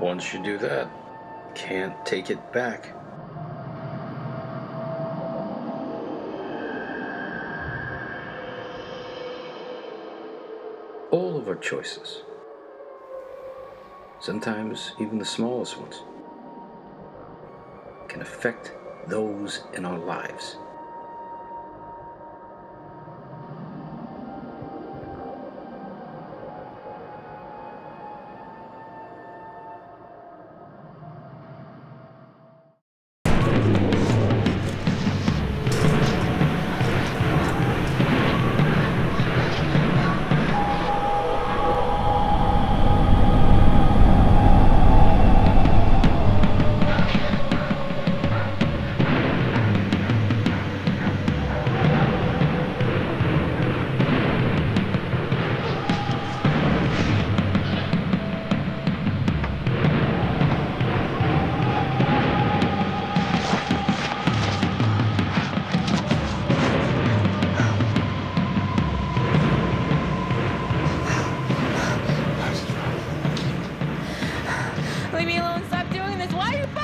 Once you do that, can't take it back. All of our choices, sometimes even the smallest ones, can affect those in our lives. Leave me alone. Stop doing this. Why are you...